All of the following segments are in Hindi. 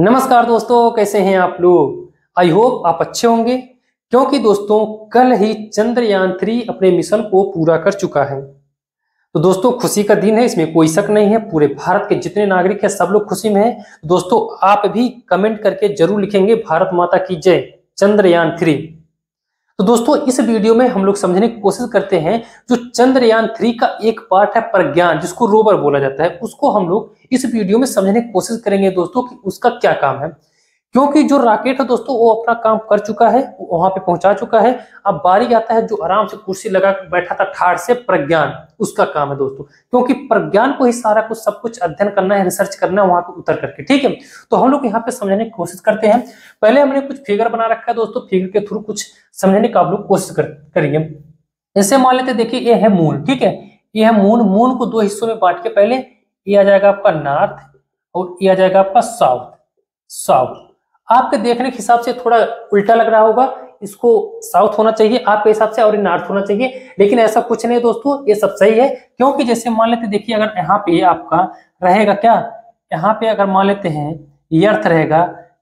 नमस्कार दोस्तों, कैसे हैं आप लोग। आई होप आप अच्छे होंगे, क्योंकि दोस्तों कल ही चंद्रयान 3 अपने मिशन को पूरा कर चुका है। तो दोस्तों खुशी का दिन है, इसमें कोई शक नहीं है। पूरे भारत के जितने नागरिक हैं सब लोग खुशी में हैं। दोस्तों आप भी कमेंट करके जरूर लिखेंगे भारत माता की जय, चंद्रयान 3। तो दोस्तों इस वीडियो में हम लोग समझने की कोशिश करते हैं जो चंद्रयान 3 का एक पार्ट है प्रज्ञान, जिसको रोवर बोला जाता है, उसको हम लोग इस वीडियो में समझने की कोशिश करेंगे दोस्तों कि उसका क्या काम है। क्योंकि जो रॉकेट है दोस्तों वो अपना काम कर चुका है, वहां पे पहुंचा चुका है। अब बारी आता है जो आराम से कुर्सी लगा कर बैठा था ठाड़ से, प्रज्ञान, उसका काम है दोस्तों। क्योंकि प्रज्ञान को ही सारा कुछ सब कुछ अध्ययन करना है, रिसर्च करना है वहां पे उतर करके, ठीक है। तो हम लोग यहाँ पे समझने की कोशिश करते हैं। पहले हमने कुछ फिगर बना रखा है दोस्तों, फिगर के थ्रू कुछ समझने का आप लोग कोशिश करेंगे। जैसे मान लेते देखिए ये है मून, ठीक है, ये है मून। मून को दो हिस्सों में बांट के पहले ये आ जाएगा आपका नॉर्थ और ये आ जाएगा आपका साउथ। साउथ आपके देखने के हिसाब से थोड़ा उल्टा लग रहा होगा, इसको साउथ होना चाहिए आपके हिसाब से और नॉर्थ होना चाहिए, लेकिन ऐसा कुछ नहीं दोस्तों, ये सब सही है। क्योंकि जैसे मान लेते देखिए अगर यहाँ पे आपका रहेगा क्या, यहाँ पे अगर मान लेते हैं अर्थ रहेगा,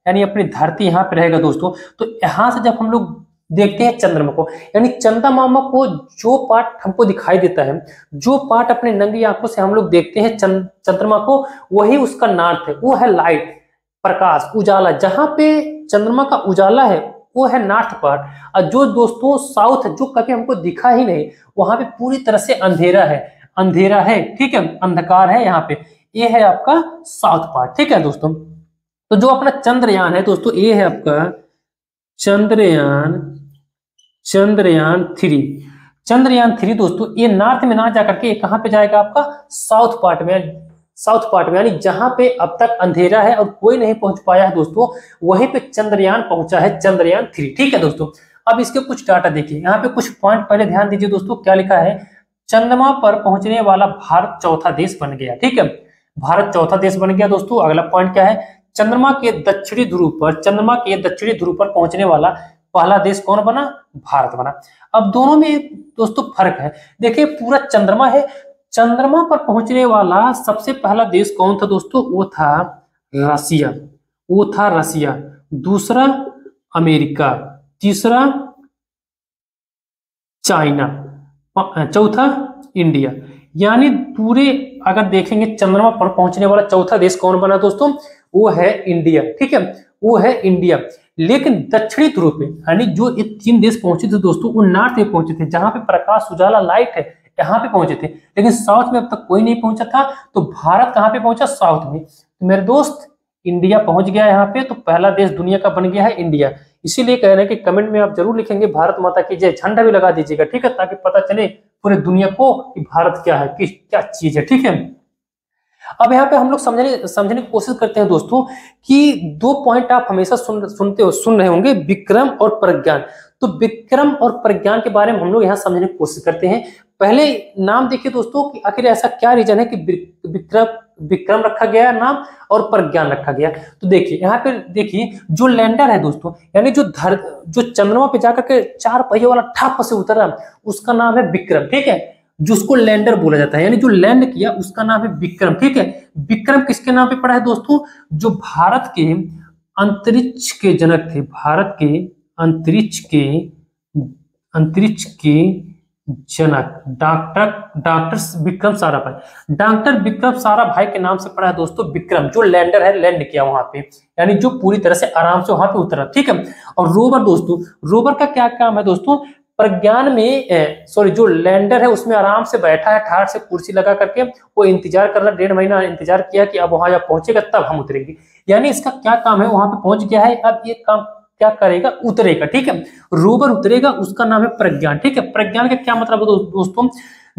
यानी अपनी धरती यहाँ पे रहेगा दोस्तों। तो यहाँ से जब हम लोग देखते हैं चंद्रमा को, यानी चंद्रमा को जो पार्ट हमको दिखाई देता है, जो पार्ट अपने नंगी आंखों से हम लोग देखते हैं चंद्रमा को, वही उसका नॉर्थ है। वो है लाइट, प्रकाश, उजाला। जहां पे चंद्रमा का उजाला है वो है नॉर्थ पार्ट। और जो दोस्तों साउथ है, जो कभी हमको दिखा ही नहीं, वहां पे पूरी तरह से अंधेरा है, अंधेरा है, ठीक है, अंधकार है यहाँ पे। ये है आपका साउथ पार्ट, ठीक है दोस्तों। तो जो अपना चंद्रयान है दोस्तों, ये है आपका चंद्रयान 3। चंद्रयान 3 दोस्तों ये नॉर्थ में ना जाकर के कहाँ पे जाएगा, आपका साउथ पार्ट में। साउथ पार्ट में यानी जहां पे अब तक अंधेरा है और कोई नहीं पहुंच पाया है दोस्तों, वहीं पे चंद्रयान पहुंचा है, चंद्रयान 3, ठीक है दोस्तों। अब इसके कुछ डाटा देखिए, यहाँ पे कुछ पॉइंट पहले ध्यान दीजिए दोस्तों, क्या लिखा है, चंद्रमा पर पहुंचने वाला भारत चौथा देश बन गया, ठीक है, भारत चौथा देश बन गया दोस्तों। अगला पॉइंट क्या है, चंद्रमा के दक्षिणी ध्रुव पर पहुंचने वाला पहला देश कौन बना, भारत बना। अब दोनों में दोस्तों फर्क है, देखिये पूरा चंद्रमा है, चंद्रमा पर पहुंचने वाला सबसे पहला देश कौन था दोस्तों, वो था रसिया, वो था रसिया। दूसरा अमेरिका, तीसरा चाइना, चौथा इंडिया। यानी पूरे अगर देखेंगे चंद्रमा पर पहुंचने वाला चौथा देश कौन बना दोस्तों, वो है इंडिया, ठीक है, वो है इंडिया। लेकिन दक्षिणी ध्रुव पे यानी जो ये 3 देश पहुंचे थे दोस्तों, वो नॉर्थ में पहुंचे थे, जहां पे प्रकाश उजाला लाइट है, यहाँ पे पहुंचे थे। लेकिन साउथ में अब तक कोई नहीं पहुंचा था, तो भारत कहाँ पे पहुंचा, साउथ में। तो मेरे दोस्त इंडिया पहुंच गया यहाँ पे, तो पहला देश दुनिया का बन गया है इंडिया। इसीलिए कह रहे हैं कि कमेंट में आप जरूर लिखेंगे भारत माता की जय, झंडा भी लगा दीजिएगा, ठीक है, ताकि पता चले पूरे दुनिया को कि भारत क्या है, कि क्या चीज है, ठीक है। अब यहाँ पे हम लोग समझने की कोशिश करते हैं दोस्तों कि दो पॉइंट आप हमेशा सुन रहे होंगे, विक्रम और प्रज्ञान। तो विक्रम और प्रज्ञान के बारे में हम लोग यहाँ समझने की कोशिश करते हैं। पहले नाम देखिए दोस्तों कि आखिर ऐसा क्या रीजन है कि विक्रम रखा गया नाम और प्रज्ञान रखा गया। तो देखिए यहाँ पे देखिए जो लैंडर है दोस्तों, यानी जो चंद्रमा पे जाकर के 4 पहिए वाला ठप से उतरा, उसका नाम है विक्रम, ठीक है, जिसको लैंडर बोला जाता है, यानी जो लैंड किया उसका नाम है विक्रम, ठीक है। विक्रम किसके नाम पे पड़ा है दोस्तों, जो भारत के अंतरिक्ष के जनक थे, भारत के अंतरिक्ष के जनक डॉक्टर विक्रम साराभाई, डॉक्टर विक्रम साराभाई के नाम से पड़ा है दोस्तों विक्रम। जो लैंडर है लैंड किया वहां पे, यानी जो पूरी तरह से आराम से वहां पे उतरा, ठीक है। और रोवर दोस्तों, रोवर का क्या काम है दोस्तों, प्रज्ञान में जो लैंडर है उसमें आराम से बैठा है ठाड़ से कुर्सी लगा करके, वो इंतजार कर रहा, 1.5 महीना इंतजार किया कि अब वहां जब पहुंचेगा तब हम उतरेंगे। यानी इसका क्या काम है, वहां पे पहुंच गया है, अब ये काम क्या करेगा, उतरेगा, ठीक है, रोवर उतरेगा, उसका नाम है प्रज्ञान, ठीक है। प्रज्ञान का क्या मतलब है दोस्तों,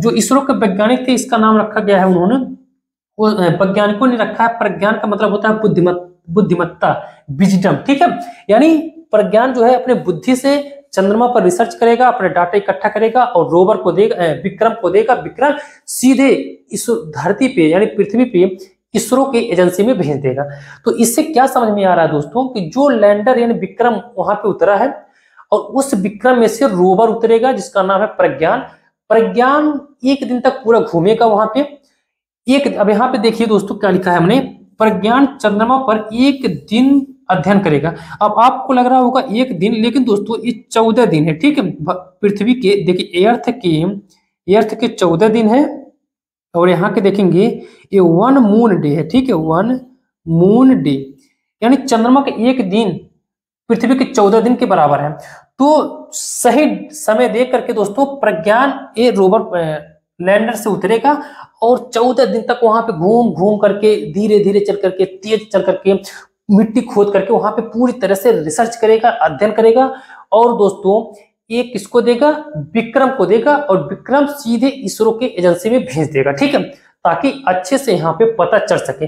जो इसरो के वैज्ञानिक थे, इसका नाम रखा गया है उन्होंने, वैज्ञानिकों ने रखा है। प्रज्ञान का मतलब होता है बुद्धिमत्ता, विजडम, ठीक है। यानी प्रज्ञान जो है अपने बुद्धि से चंद्रमा पर रिसर्च करेगा, अपने डाटा इकट्ठा करेगा और रोवर को देगा, विक्रम को देगा। विक्रम सीधे इस धरती पे यानी पृथ्वी पे इसरो के एजेंसी में भेज देगा। तो इससे क्या समझ में आ रहा है दोस्तों कि जो लैंडर यानी विक्रम वहां पे उतरा है, और उस विक्रम में से रोवर उतरेगा जिसका नाम है प्रज्ञान। प्रज्ञान 1 दिन तक पूरा घूमेगा वहां पे। अब यहाँ पे देखिए दोस्तों क्या लिखा है हमने, प्रज्ञान चंद्रमा पर एक दिन अध्ययन करेगा। अब आपको लग रहा होगा एक दिन, लेकिन दोस्तों ये 14 दिन है, ठीक है। पृथ्वी के देखिए अर्थ के 14 दिन है, और यहाँ के देखेंगे ये 1 मून डे है, ठीक है, 1 मून डे, यानी चंद्रमा के एक दिन पृथ्वी के 14 दिन के बराबर है। तो सही समय देख करके दोस्तों प्रज्ञान ये रोवर लैंडर से उतरेगा और 14 दिन तक वहां पे घूम घूम करके धीरे धीरे चल करके तेज चल करके मिट्टी खोद करके वहां पे पूरी तरह से रिसर्च करेगा, अध्ययन करेगा। और दोस्तों ये किसको देगा? विक्रम को देगा, और विक्रम सीधे इसरो के एजेंसी में भेज देगा, ठीक है, ताकि अच्छे से यहाँ पे पता चल सके।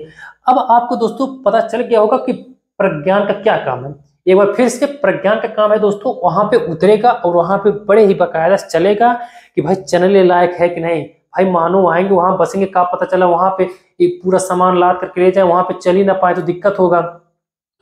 अब आपको दोस्तों पता चल गया होगा कि प्रज्ञान का क्या काम है। एक बार फिर से प्रज्ञान का काम है दोस्तों, वहां पे उतरेगा और वहां पे बड़े ही बाकायदा चलेगा कि भाई चलने लायक है कि नहीं। भाई मानो आएंगे वहां बसेंगे, क्या पता चला वहां पे पूरा सामान लाद करके ले जाए, वहां पे चल ही ना पाए तो दिक्कत होगा।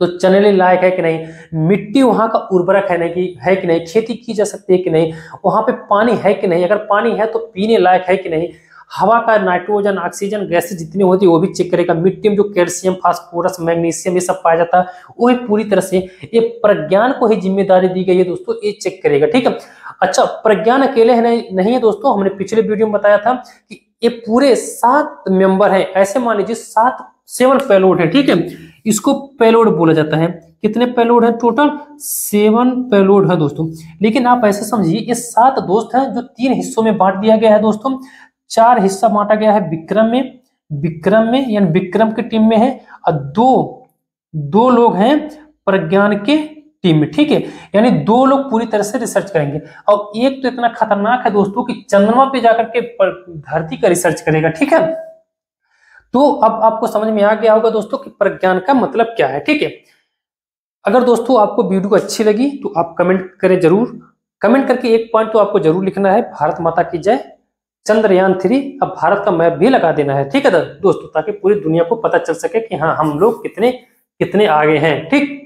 तो चलने लायक है कि नहीं, मिट्टी वहाँ का उर्वरक है कि नहीं, खेती की जा सकती है कि नहीं, वहाँ पे पानी है कि नहीं, अगर पानी है तो पीने लायक है कि नहीं, हवा का नाइट्रोजन ऑक्सीजन गैसें जितनी होती है वो भी चेक करेगा, मिट्टी में जो कैल्शियम फास्फोरस मैग्नीशियम ये सब पाया जाता है वो भी पूरी तरह से ये प्रज्ञान को ही जिम्मेदारी दी गई है दोस्तों, ये चेक करेगा, ठीक है। अच्छा, प्रज्ञान अकेले है नहीं है दोस्तों, हमने पिछले वीडियो में बताया था कि ये पूरे 7 मेंबर हैं, ऐसे मान लीजिए 7 पेलोड है, ठीक है, इसको पेलोड बोला जाता है। कितने पेलोड है? टोटल 7 पेलोड है दोस्तों, लेकिन आप ऐसे समझिए ये 7 दोस्त हैं जो 3 हिस्सों में बांट दिया गया है दोस्तों। 4 हिस्सा बांटा गया है विक्रम में यानी विक्रम की टीम में है, और दो लोग हैं प्रज्ञान के टीम में, ठीक है, यानी 2 लोग पूरी तरह से रिसर्च करेंगे। और एक तो इतना खतरनाक है दोस्तों कि चंद्रमा पे जाकर के धरती का रिसर्च करेगा, ठीक है। तो अब आपको समझ में आ गया होगा दोस्तों कि प्रज्ञान का मतलब क्या है, ठीक है। अगर दोस्तों आपको वीडियो अच्छी लगी तो आप कमेंट करें जरूर, कमेंट करके एक पॉइंट तो आपको जरूर लिखना है, भारत माता की जय, चंद्रयान 3। अब भारत का मैप भी लगा देना है, ठीक है दोस्तों, ताकि पूरी दुनिया को पता चल सके कि हाँ हम लोग कितने आगे हैं, ठीक।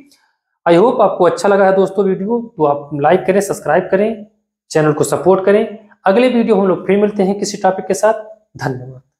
आई होप आपको अच्छा लगा है दोस्तों वीडियो, तो आप लाइक करें, सब्सक्राइब करें, चैनल को सपोर्ट करें। अगले वीडियो हम लोग फिर मिलते हैं किसी टॉपिक के साथ। धन्यवाद।